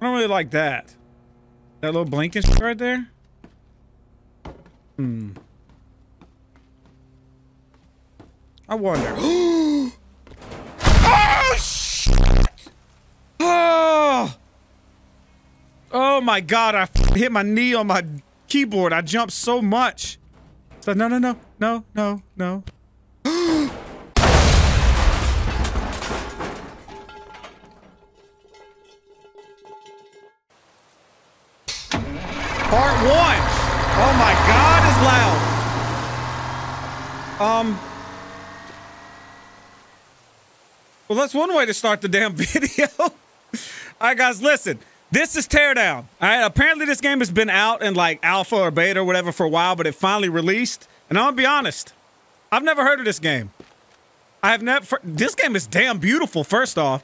I don't really like that. That little blinking shit right there? Hmm. I wonder. Oh, shit! Oh! Oh my God, I hit my knee on my keyboard. I jumped so much. So no, no, no, no, no, no. Part one. Oh my God, it's loud. Well, that's one way to start the damn video. All right, guys, listen. This is Teardown. All right, apparently this game has been out in like alpha or beta or whatever for a while, but it finally released. And I'm gonna be honest, I've never heard of this game. I have never. This game is damn beautiful. First off,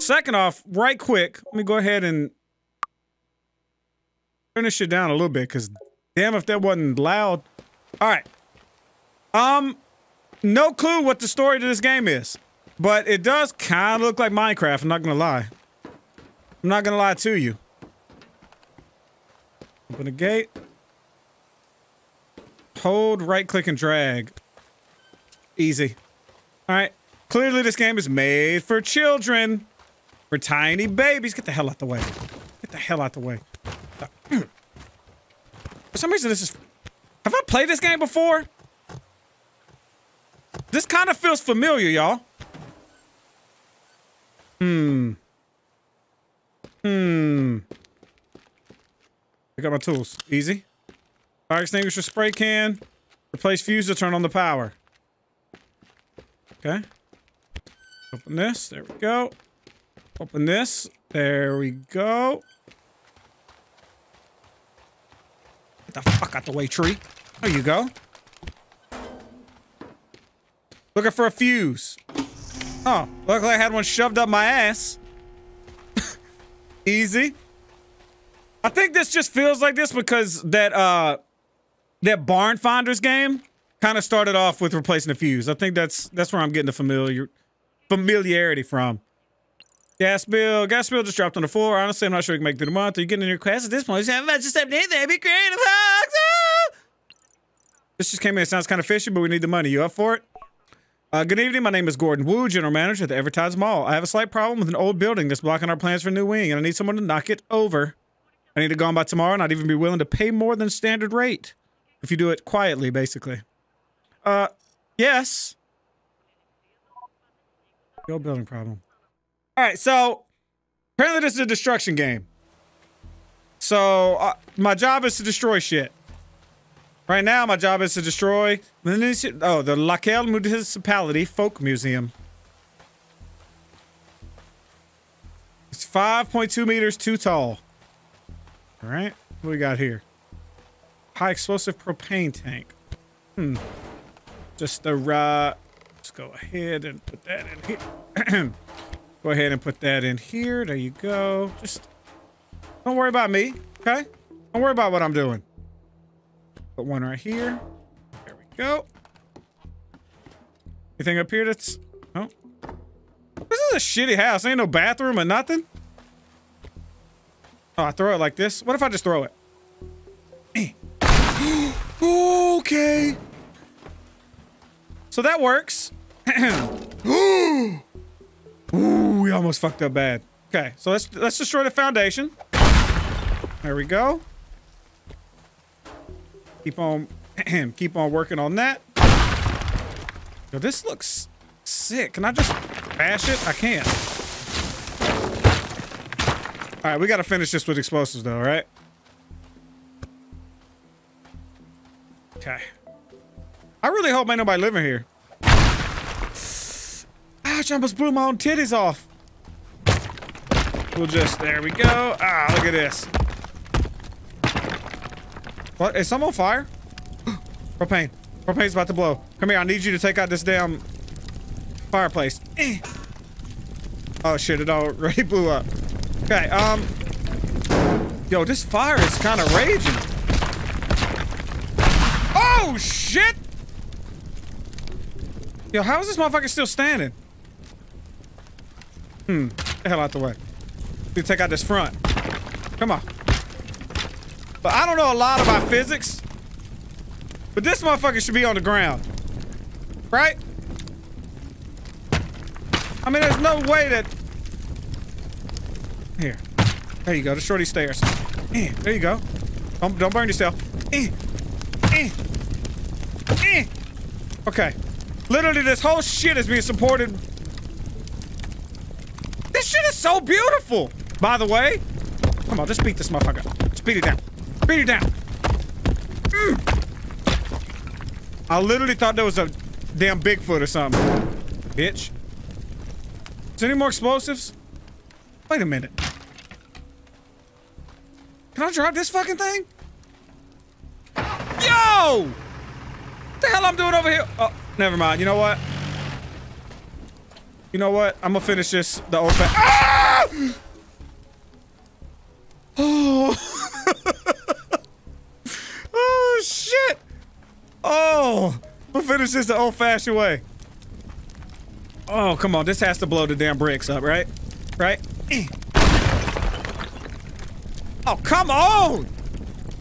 second off, right quick, let me go ahead and turn this shit down a little bit, cause damn if that wasn't loud. All right. No clue what the story to this game is, but it does kind of look like Minecraft. I'm not gonna lie. I'm not gonna lie to you. Open the gate. Hold, right click, and drag. Easy. All right. Clearly, this game is made for children, for tiny babies. Get the hell out the way. Get the hell out the way. For some reason, this is. Have I played this game before? This kind of feels familiar, y'all. I got my tools. Easy. Fire extinguisher, spray can. Replace fuse to turn on the power. Okay. Open this. There we go. Open this. There we go. Get the fuck out the way, tree. There you go. Looking for a fuse. Oh, luckily I had one shoved up my ass. Easy. I think this just feels like this because that barn finders game kind of started off with replacing the fuse. I think that's where I'm getting the familiarity from. Gas bill just dropped on the floor. Honestly, I'm not sure we can make it through the month. Are you getting any requests at this point? You haven't much to step in there. Be creative. This just came in. It sounds kind of fishy, but we need the money. You up for it? Good evening, my name is Gordon Wu, General Manager at the Everton's Mall. I have a slight problem with an old building that's blocking our plans for a new wing, and I need someone to knock it over. I need it gone by tomorrow, and I'd even be willing to pay more than standard rate. If you do it quietly, basically. Yes. The old building problem. Alright, so, apparently this is a destruction game. So, my job is to destroy shit. Right now, my job is to destroy the Lacalle Municipality Folk Museum. It's 5.2 meters too tall. All right, what do we got here? High explosive propane tank. Just the right. Let's go ahead and put that in here. Go ahead and put that in here. There you go. Just don't worry about me, okay? Don't worry about what I'm doing. Put one right here. There we go. Anything up here that's... Oh. This is a shitty house. Ain't no bathroom or nothing. Oh, I throw it like this. What if I just throw it? Okay. So that works. Ooh, we almost fucked up bad. Okay, so let's destroy the foundation. There we go. Keep on working on that. Yo, this looks sick. Can I just bash it? I can't. All right, we got to finish this with explosives, though, right? Okay. I really hope ain't nobody living here. Ouch, I almost blew my own titties off. We'll just, there we go. Ah, look at this. What? Is some on fire? Propane. Propane's about to blow. Come here, I need you to take out this damn fireplace. Oh shit, it already blew up. Okay, yo, this fire is kind of raging. Oh shit! Yo, how is this motherfucker still standing? Get the hell out the way. Need to take out this front. Come on. But I don't know a lot about physics. But this motherfucker should be on the ground. Right? I mean, there's no way that... Here. There you go. The shorty stairs. There you go. Don't burn yourself. Okay. Literally, this whole shit is being supported. This shit is so beautiful. By the way. Come on, just beat this motherfucker. Just beat it down. Beat it down. I literally thought there was a damn Bigfoot or something. Bitch. Is there any more explosives? Wait a minute. Can I drop this fucking thing? Yo! What the hell I'm doing over here? Oh, never mind. You know what? You know what? I'm gonna finish this the old fashioned. Ah! Oh. Oh, shit. Oh. I'm gonna finish this the old fashioned way. Oh, come on. This has to blow the damn bricks up, right? Right? Oh, come on!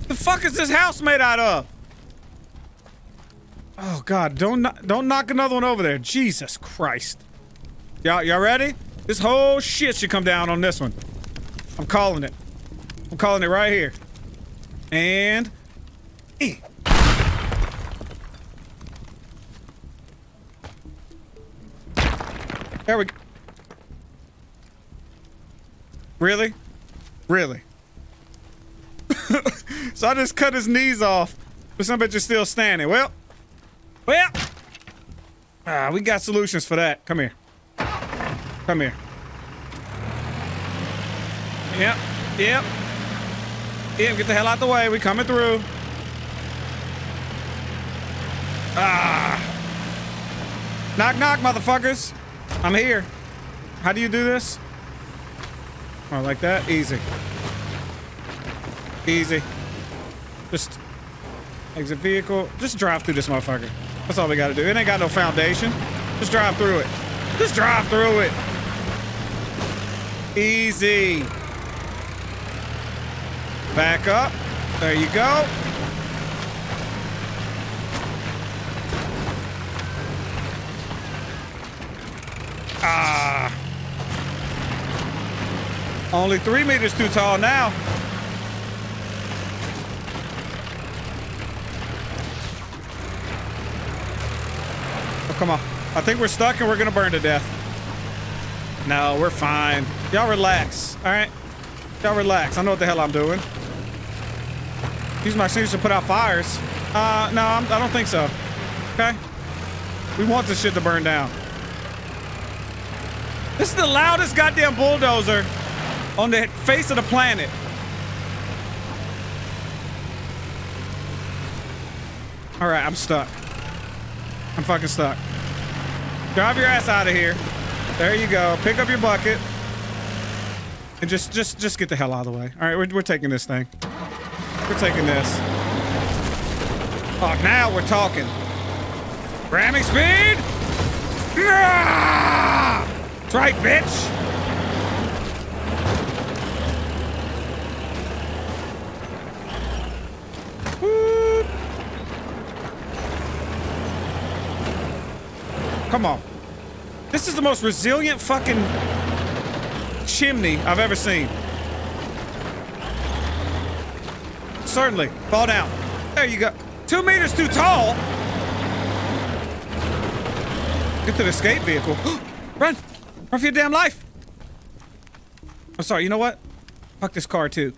The fuck is this house made out of? Oh God, don't knock another one over there. Jesus Christ. Y'all ready? This whole shit should come down on this one. I'm calling it. I'm calling it right here. And there we go. Really? Really? So I just cut his knees off, but some bitch is still standing. Well. Ah, we got solutions for that. Come here. Come here. Yep, get the hell out the way. We coming through. Ah. Knock, knock, motherfuckers. I'm here. How do you do this? Oh, like that? Easy. Easy. Just exit vehicle. Just drive through this motherfucker. That's all we gotta do. It ain't got no foundation. Just drive through it. Just drive through it. Easy. Back up. There you go. Ah. Only 3 meters too tall now. Come on. I think we're stuck and we're gonna burn to death. No, we're fine. Y'all relax. All right? Y'all relax. I know what the hell I'm doing. These machines should put out fires. No, I don't think so. Okay? We want this shit to burn down. This is the loudest goddamn bulldozer on the face of the planet. All right, I'm stuck. I'm fucking stuck. Drive your ass out of here. There you go. Pick up your bucket. And just get the hell out of the way. All right, we're taking this thing. We're taking this. Oh, now we're talking. Ramming speed! Yeah! That's right, bitch! Woo! Come on. This is the most resilient fucking chimney I've ever seen. Certainly. Fall down. There you go. 2 meters too tall. Get to the escape vehicle. Run. Run for your damn life. I'm sorry. You know what? Fuck this car too.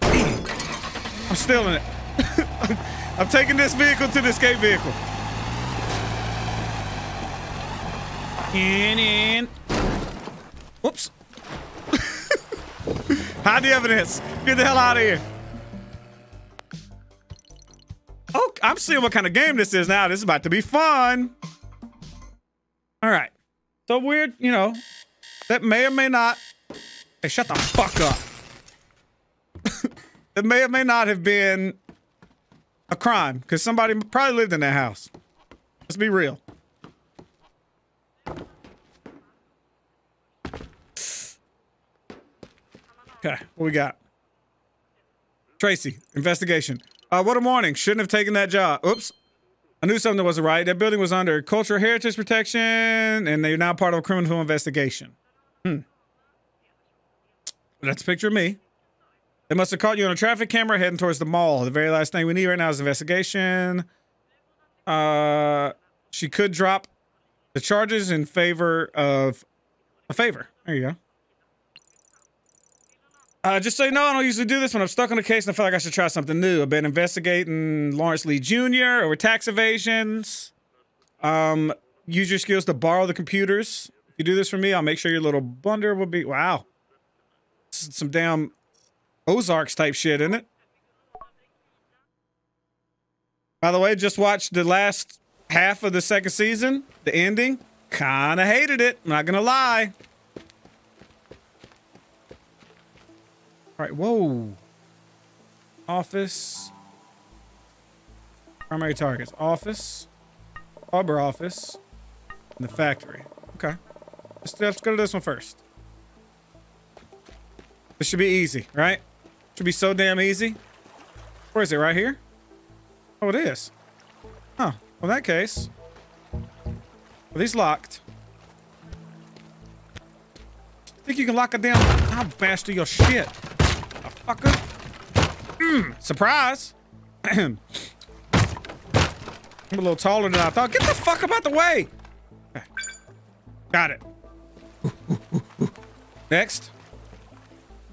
I'm stealing it. I'm taking this vehicle to the escape vehicle. In. Whoops. Hide the evidence. Get the hell out of here. Oh, I'm seeing what kind of game this is now. This is about to be fun. All right. So weird, you know, that may or may not. Hey, shut the fuck up. It may or may not have been a crime because somebody probably lived in that house. Let's be real. Okay, what we got? Tracy, investigation. What a morning. Shouldn't have taken that job. Oops. I knew something wasn't right. That building was under cultural heritage protection, and they're now part of a criminal investigation. Hmm. That's a picture of me. They must have caught you on a traffic camera heading towards the mall. The very last thing we need right now is investigation. She could drop the charges in favor of a favor. There you go. Just so you know, I don't usually do this when I'm stuck on a case and I feel like I should try something new. I've been investigating Lawrence Lee Jr. over tax evasions. Use your skills to borrow the computers. If you do this for me, I'll make sure your little blunder will be... Wow. This is some damn Ozarks type shit, isn't it? By the way, just watched the last half of the second season. The ending. Kinda hated it. I'm not gonna lie. All right, whoa. Office. Primary targets. Office. Harbor office. And the factory. Okay. Let's go to this one first. This should be easy, right? Should be so damn easy. Where is it? Right here? Oh, it is. Huh. Well, in that case. Are these locked? I think you can lock a damn... I'll bash through your shit. Surprise. I'm a little taller than I thought. Get the fuck out the way. Okay. Got it. Next.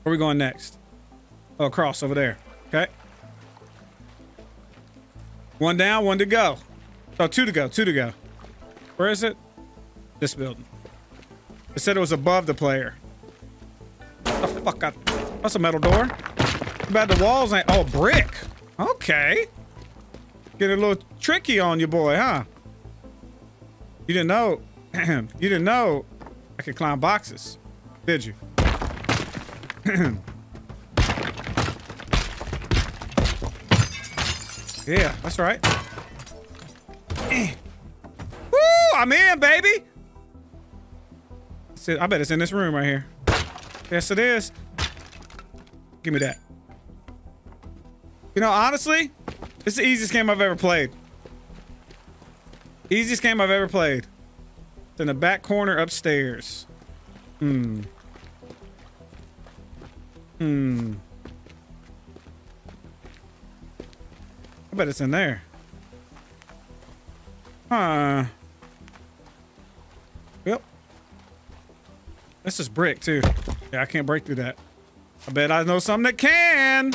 Where are we going next? Oh, across over there. Okay. One down, one to go. Oh, two to go, two to go. Where is it? This building. It said it was above the player. What the fuck? That's a metal door. About the walls ain't all brick. Okay. Getting a little tricky on you, boy, huh? You didn't know. You didn't know I could climb boxes, did you? Yeah, that's right. Woo! I'm in, baby. That's it. I bet it's in this room right here. Yes, it is. Give me that. You know, honestly, it's the easiest game I've ever played. Easiest game I've ever played. It's in the back corner upstairs. I bet it's in there. Huh. Yep. This is brick, too. Yeah, I can't break through that. I bet I know something that can.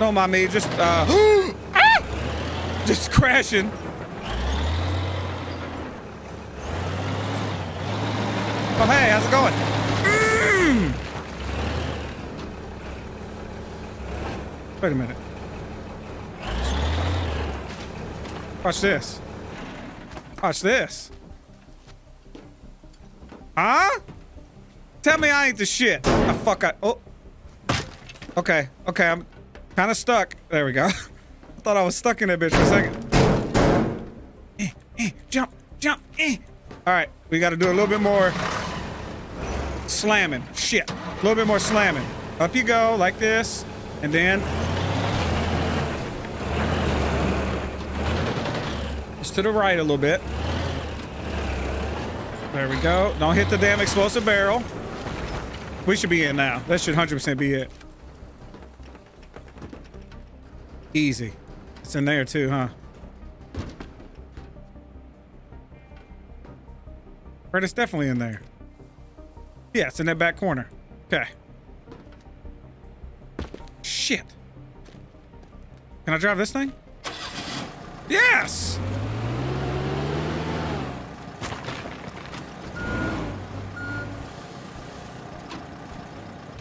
Don't mind me, just just crashing. Oh hey, how's it going? Wait a minute. Watch this. Watch this. Huh? Tell me I ain't the shit. Oh, fuck, oh. Okay, okay, I'm kind of stuck. There we go. I thought I was stuck in that bitch for a second. Jump, jump. All right, we got to do a little bit more slamming. Shit, a little bit more slamming. Up you go, like this, and then just to the right a little bit. There we go. Don't hit the damn explosive barrel. We should be in now. That should 100% be it. Easy. It's in there too, huh? Right, it's definitely in there. Yeah, it's in that back corner. Okay. Shit. Can I drive this thing? Yes!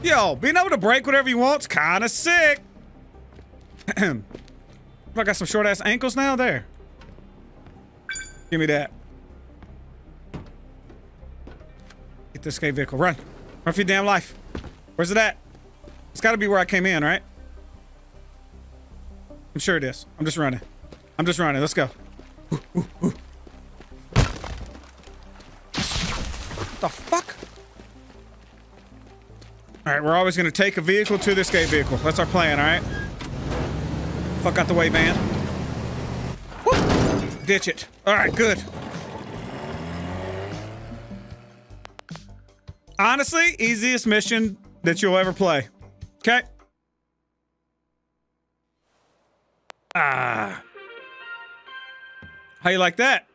Yo, being able to break whatever you want's kind of sick. I got some short ass ankles now. There. Give me that. Get this escape vehicle. Run. Run for your damn life. Where's it at? It's got to be where I came in, right? I'm sure it is. I'm just running. I'm just running. Let's go. Ooh, ooh, ooh. What the fuck? All right, we're always going to take a vehicle to this gate vehicle. That's our plan, all right? Fuck out the way, man. Woo! Ditch it. All right, good. Honestly, easiest mission that you'll ever play. Okay. Ah. How you like that?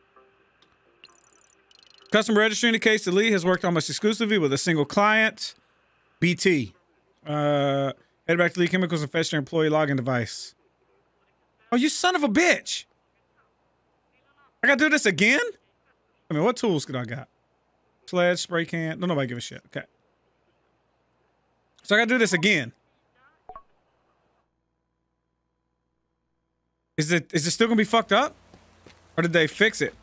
Customer registry indicates that Lee has worked almost exclusively with a single client, BT. Head back to Lee Chemicals and fetch their employee login device. Oh, you son of a bitch. I gotta do this again? I mean, what tools could I got? Sledge, spray can. Don't nobody give a shit. Okay. So I gotta do this again. Is it still gonna be fucked up? Or did they fix it?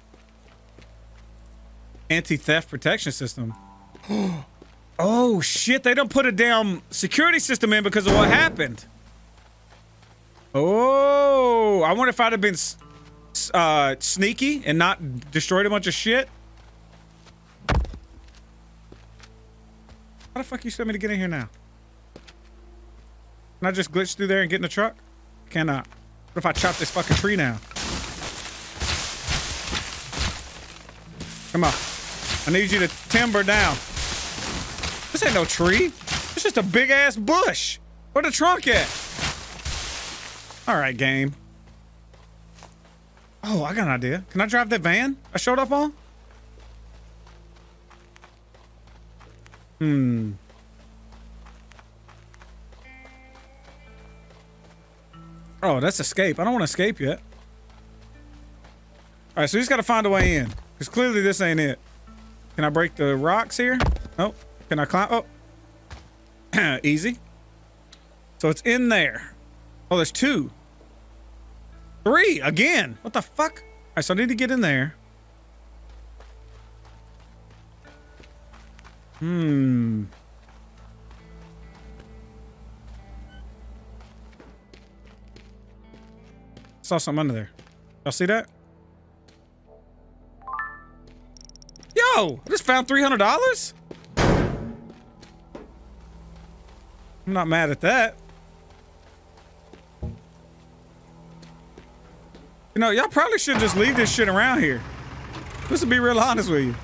Anti-theft protection system. Oh shit, they don't put a damn security system in because of what happened. Oh, I wonder if I'd have been sneaky and not destroyed a bunch of shit. How the fuck you sent me to get in here now? Can I just glitch through there and get in the truck? Cannot. What if I chop this fucking tree now? Come on. I need you to timber down. This ain't no tree. It's just a big ass bush. Where the trunk at? All right, game. Oh, I got an idea. Can I drive that van I showed up on? Hmm. Oh, that's escape. I don't want to escape yet. All right, so we just got to find a way in. Because clearly this ain't it. Can I break the rocks here? Nope. Can I climb? Oh. Easy. So it's in there. Oh, there's two. Three again. What the fuck? All right, so I need to get in there. Hmm. Saw something under there. Y'all see that? Yo, I just found $300. I'm not mad at that. You know, y'all probably should just leave this shit around here. Just to be real honest with you.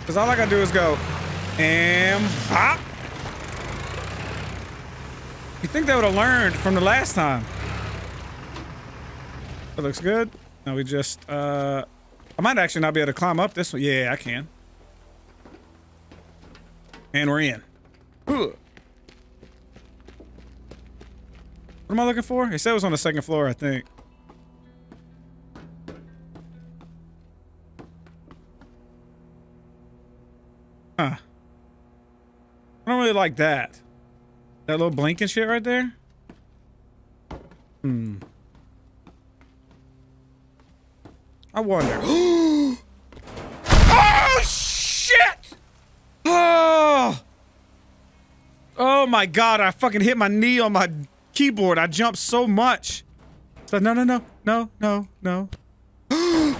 Because all I gotta do is go, and pop. You think they would have learned from the last time. That looks good. Now we just, I might actually not be able to climb up this one. Yeah, I can. And we're in. Ooh. What am I looking for? It said it was on the second floor, I think. Huh. I don't really like that. That little blinking shit right there? Hmm. I wonder. Oh, shit! Oh! Oh, my God. I fucking hit my knee on my keyboard. I jumped so much. So, no, no, no. No, no, no. Oh,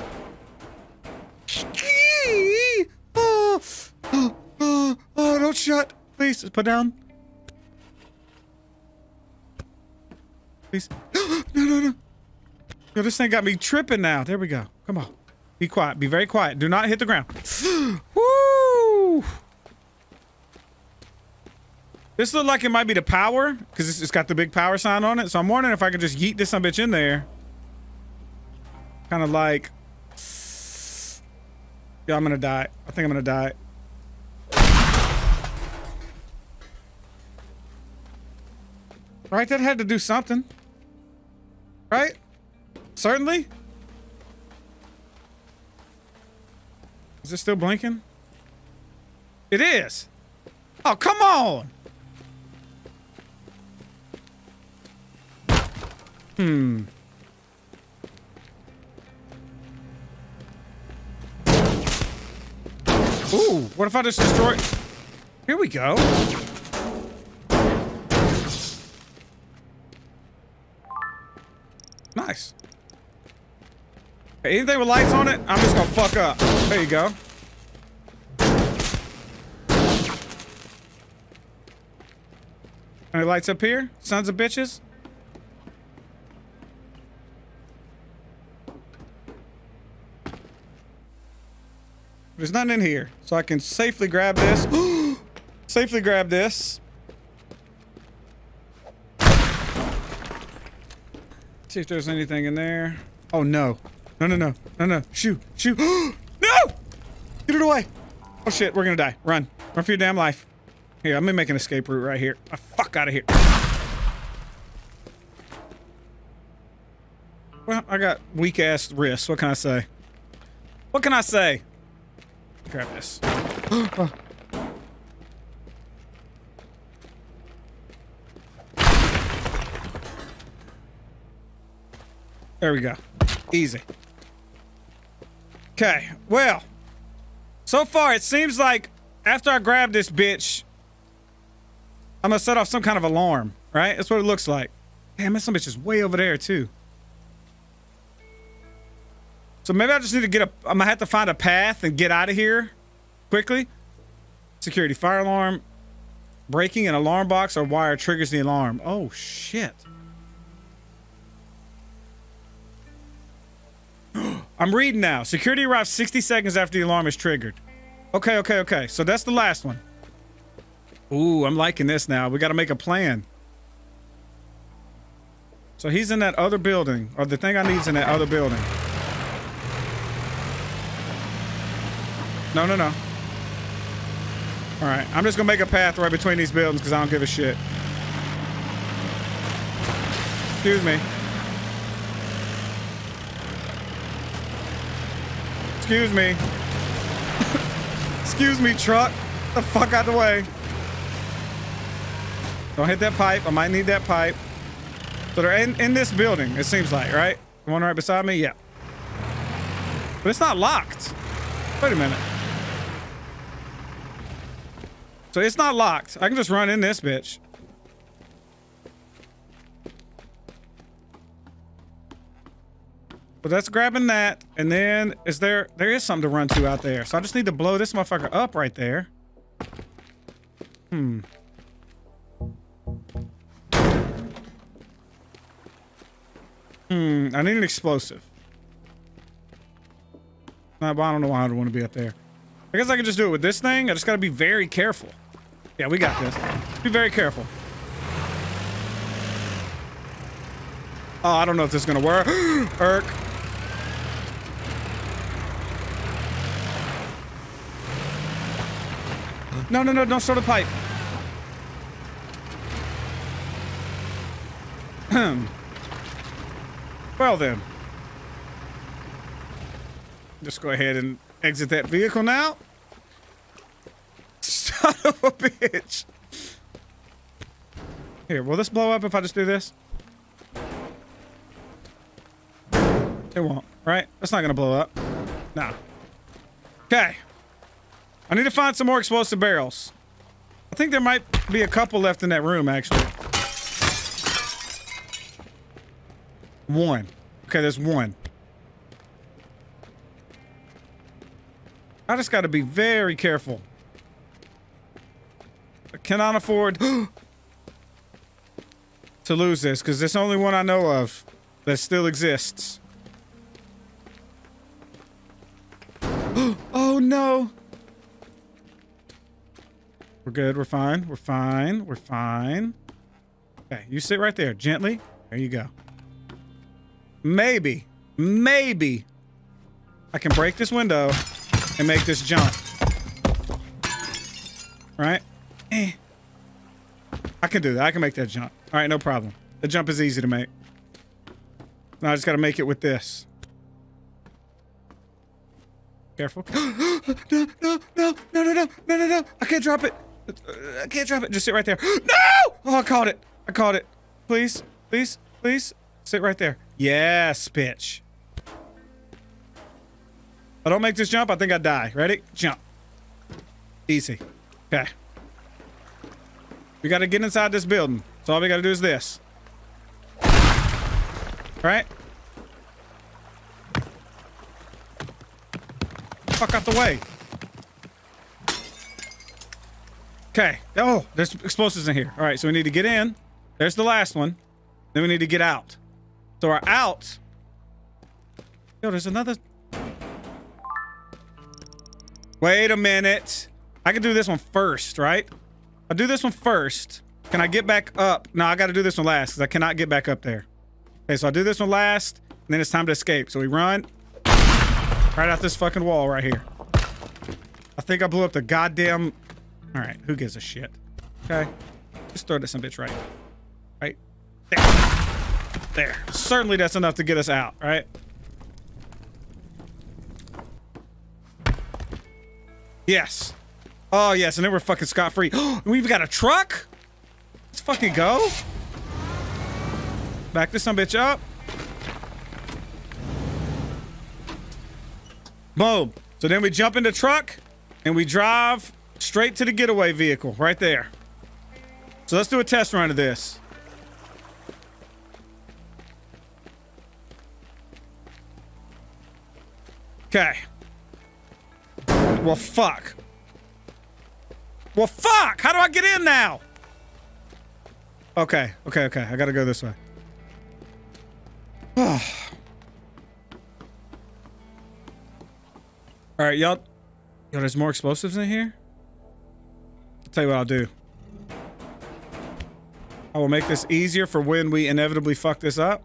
don't shut. Please, just put down. Please. No, no, no. Yo, this thing got me tripping now. There we go. Come on. Be quiet. Be very quiet. Do not hit the ground. Woo! This looked like it might be the power, because it's got the big power sign on it. So I'm wondering if I can just yeet this some bitch in there. Kind of like... Yo, I'm gonna die. I think I'm gonna die. Right, that had to do something. Right? Certainly. Is it still blinking? It is. Oh, come on. Hmm. Ooh, what if I just destroy? Here we go. Nice. Anything with lights on it, I'm just gonna fuck up. There you go. Any lights up here? Sons of bitches. There's nothing in here, so I can safely grab this. Safely grab this. See if there's anything in there. Oh no. No, no, no. No, no. Shoot. Shoot. No! Get it away. Oh shit, we're gonna die. Run. Run for your damn life. Here, I'm gonna make an escape route right here. Oh, fuck out of here. Well, I got weak ass wrists. What can I say? What can I say? Grab this. Oh. There we go. Easy. Okay, well. So far, it seems like after I grab this bitch, I'm gonna set off some kind of alarm, right? That's what it looks like. Damn, this bitch is way over there, too. So maybe I just need to get a... I'm gonna have to find a path and get out of here quickly. Security fire alarm. Breaking an alarm box or wire triggers the alarm. Oh, shit. I'm reading now. Security arrives 60 seconds after the alarm is triggered. Okay, okay, okay. So that's the last one. Ooh, I'm liking this now. We got to make a plan. So he's in that other building, or the thing I need's in that other building. No, no, no. All right. I'm just going to make a path right between these buildings because I don't give a shit. Excuse me. Excuse me. Excuse me, truck. Get the fuck out of the way. Don't hit that pipe. I might need that pipe. So they're in this building, it seems like, right? The one right beside me? Yeah. But it's not locked. Wait a minute. So it's not locked. I can just run in this bitch. But that's grabbing that, and then is there is something to run to out there. So I just need to blow this motherfucker up right there. Hmm. Hmm, I need an explosive. I don't know why I don't want to be up there. I guess I can just do it with this thing. I just gotta be very careful. Yeah, we got this. Be very careful. Oh, I don't know if this is gonna work. Irk. No, no, no, don't throw the pipe. Well then. Just go ahead and exit that vehicle now. Son of a bitch. Here, will this blow up if I just do this? It won't, right? That's not gonna blow up. Nah. Okay. I need to find some more explosive barrels. I think there might be a couple left in that room, actually. One. Okay, there's one. I just gotta be very careful. I cannot afford to lose this, because there's only one I know of that still exists. Oh no! We're good, we're fine, we're fine, we're fine. Okay, you sit right there, gently. There you go. Maybe, maybe I can break this window and make this jump. Right? Eh. I can do that, I can make that jump. Alright, no problem. The jump is easy to make. Now I just gotta make it with this. Careful. No, no, no, no, no, no, no, no, no. I can't drop it. I can't drop it. Just sit right there. No! Oh, I caught it. I caught it. Please, please, please. Sit right there. Yes, bitch. If I don't make this jump, I think I die. Ready? Jump. Easy. Okay. We gotta get inside this building. So all we gotta do is this. All right? fuck out the way. Okay. Oh, there's explosives in here. All right, so we need to get in. There's the last one. Then we need to get out. So our out. Yo, there's another. Wait a minute. I can do this one first, right? I'll do this one first. Can I get back up? No, I got to do this one last because I cannot get back up there. Okay, so I'll do this one last, and then it's time to escape. So we run right out this fucking wall right here. I think I blew up the goddamn... All right, who gives a shit? Okay, just throw this bitch right there. Certainly that's enough to get us out, right? Yes. Oh, yes, and then we're fucking scot-free. We've got a truck? Let's fucking go. Back this sumbitch up. Boom. So then we jump in the truck and we drive straight to the getaway vehicle right there. So let's do a test run of this. Okay. Well, fuck. Well, fuck! How do I get in now? Okay, okay. I gotta go this way. All right, y'all. Yo, there's more explosives in here? I'll tell you what I'll do. I will make this easier for when we inevitably fuck this up.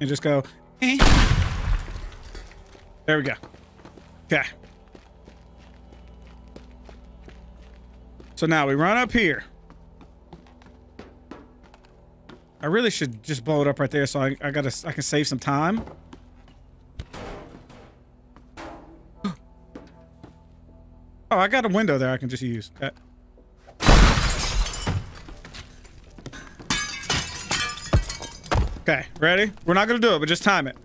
And just go, eh. There we go. Okay. So now we run up here. I really should just blow it up right there so I can save some time. Oh, I got a window there I can just use. Okay. Okay, ready? We're not gonna do it, but just time it.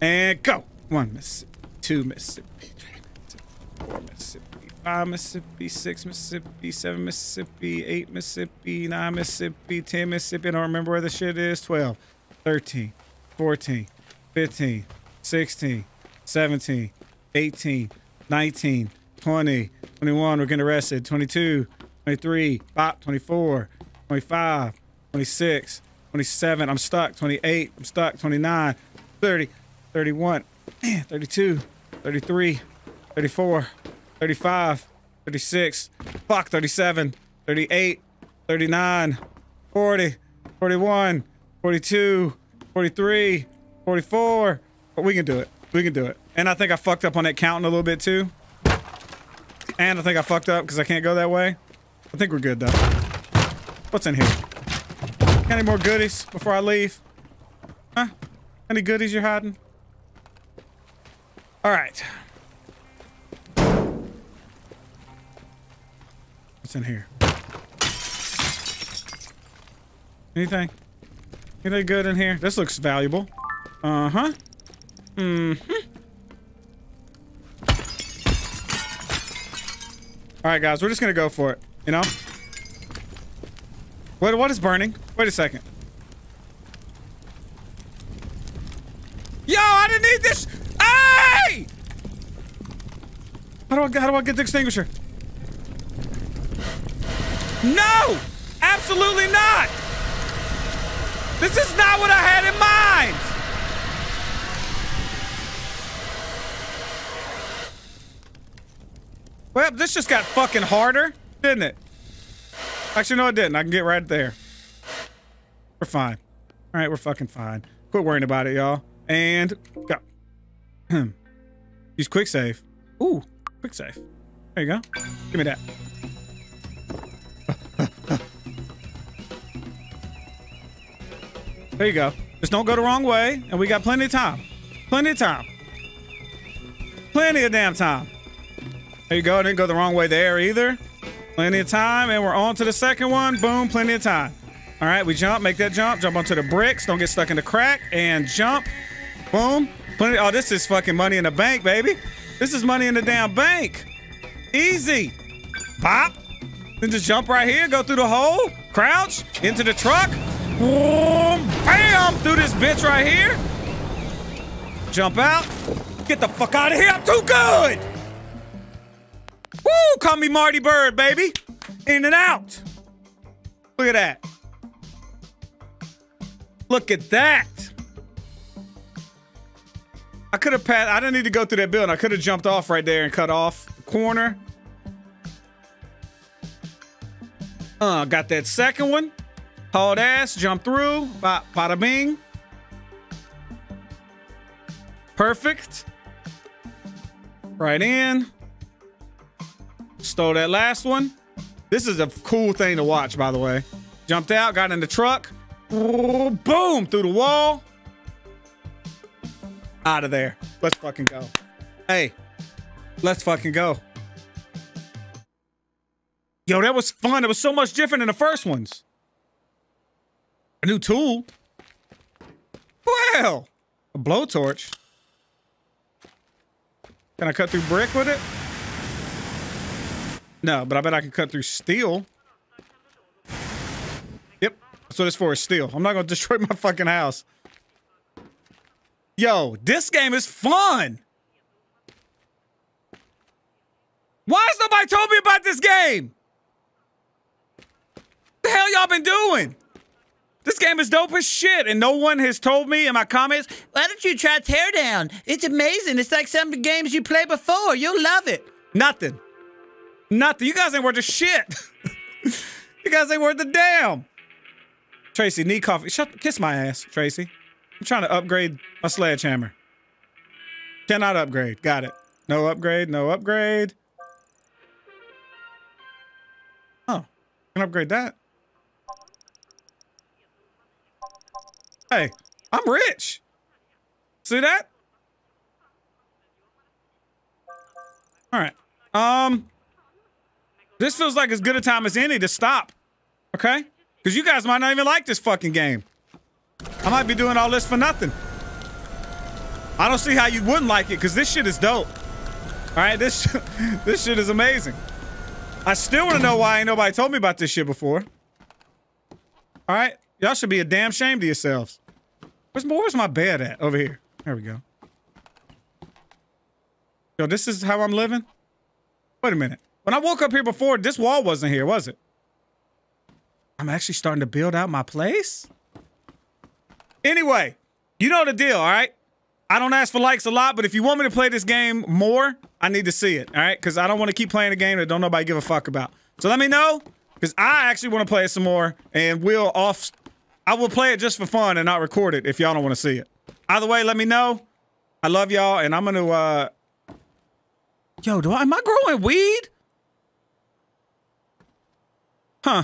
And go! 1 Mississippi, 2 Mississippi, 3 Mississippi, 4 Mississippi. 5 Mississippi, 6 Mississippi, 7 Mississippi, 8 Mississippi, 9 Mississippi, 10 Mississippi. I don't remember where the shit is. 12, 13, 14, 15, 16, 17, 18, 19, 20, 21. We're getting arrested. 22, 23, 24, 25, 26, 27. I'm stuck. 28. I'm stuck. 29, 30, 31, 32, 33, 34. 35, 36, fuck, 37, 38, 39, 40, 41, 42, 43, 44. But we can do it. We can do it. And I think I fucked up on that counting a little bit too. And I think I fucked up because I can't go that way. I think we're good though. What's in here? Got any more goodies before I leave? Huh? Any goodies you're hiding? All right. What's in here? Anything? Anything good in here? This looks valuable. Uh-huh. Mm-hmm. Alright, guys. We're just gonna go for it. You know? What is burning? Wait a second. Yo! I didn't need this! Hey! How do I get the extinguisher? No! Absolutely not! This is not what I had in mind! Well, this just got fucking harder, didn't it? Actually, no, it didn't. I can get right there. We're fine. All right, we're fucking fine. Quit worrying about it, y'all. And go. Use quick save. Ooh, quick save. There you go. Give me that. There you go. Just don't go the wrong way, and we got plenty of time. Plenty of time. Plenty of damn time. There you go. I didn't go the wrong way there either. Plenty of time, and we're on to the second one. Boom, plenty of time. All right, we jump. Make that jump. Jump onto the bricks. Don't get stuck in the crack. And jump. Boom. Plenty. Oh, this is fucking money in the bank, baby. This is money in the damn bank. Easy. Bop. Then just jump right here. Go through the hole. Crouch. Into the truck. Whoa, bam! Through this bitch right here. jump out. Get the fuck out of here, I'm too good! Woo, call me Marty Bird, baby. In and out. Look at that. Look at that. I could have passed, I didn't need to go through that building. I could have jumped off right there and cut off the corner. Got that second one. Hauled ass, jump through, bada bing. Perfect. Right in. Stole that last one. This is a cool thing to watch, by the way. Jumped out, got in the truck. Boom, through the wall. Out of there. Let's fucking go. Hey, let's fucking go. Yo, that was fun. It was so much different than the first ones. A new tool. Well, a blowtorch. Can I cut through brick with it? No, but I bet I can cut through steel. Yep, that's what it's for, is steel. I'm not gonna destroy my fucking house. Yo, this game is fun. Why has nobody told me about this game? What the hell y'all been doing? This game is dope as shit, and no one has told me in my comments, why don't you try Teardown? It's amazing. It's like some of the games you played before. You'll love it. Nothing. Nothing. You guys ain't worth a shit. You guys ain't worth a damn. Tracy, need coffee. Kiss my ass, Tracy. I'm trying to upgrade my sledgehammer. Cannot upgrade. Got it. No upgrade. No upgrade. Oh, can upgrade that. Hey, I'm rich. See that? All right. This feels like as good a time as any to stop, okay? Because you guys might not even like this fucking game. I might be doing all this for nothing. I don't see how you wouldn't like it, because this shit is dope. All right, this shit is amazing. I still want to know why ain't nobody told me about this shit before. All right, y'all should be a damn shame to yourselves. Where's my bed at? Over here. There we go. Yo, this is how I'm living? Wait a minute. When I woke up here before, this wall wasn't here, was it? I'm actually starting to build out my place? Anyway, you know the deal, all right? I don't ask for likes a lot, but if you want me to play this game more, I need to see it, all right? Because I don't want to keep playing a game that don't nobody give a fuck about. So let me know, because I actually want to play it some more, and I will play it just for fun and not record it if y'all don't want to see it. Either way, let me know. I love y'all, and I'm going to, Yo, am I growing weed? Huh.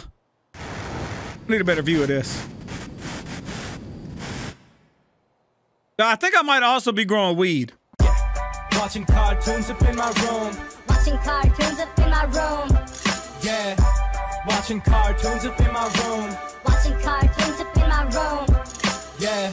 I need a better view of this. I think I might also be growing weed. Yeah. Watching cartoons up in my room. Watching cartoons up in my room. Yeah. Watching cartoons up in my room. Watching cartoons up in my room. Yeah.